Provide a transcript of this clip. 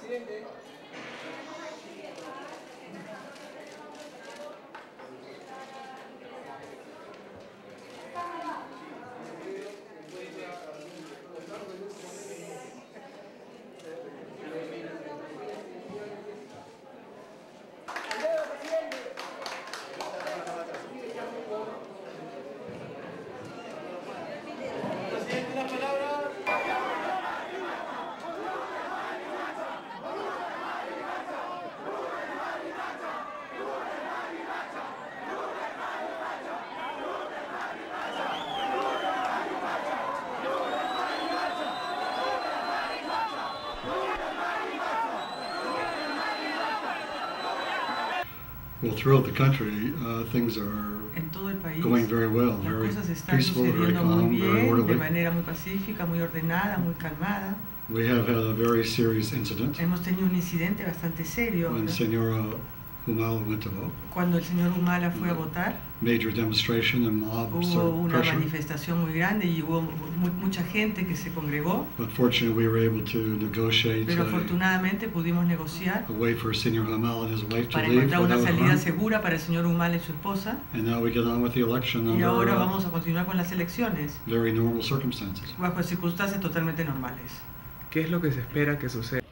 Siguiente. Well, throughout the country, things are going very well, very peaceful, very calm, very orderly. We have had a very serious incident when Senora Hamal went to vote. Major demonstration and mobs or pressure. But fortunately, we were able to negotiate a way for Senor Hamal and his wife to leave without harm. And now we get on with the election under very normal circumstances. ¿Qué es lo que se espera que suceda?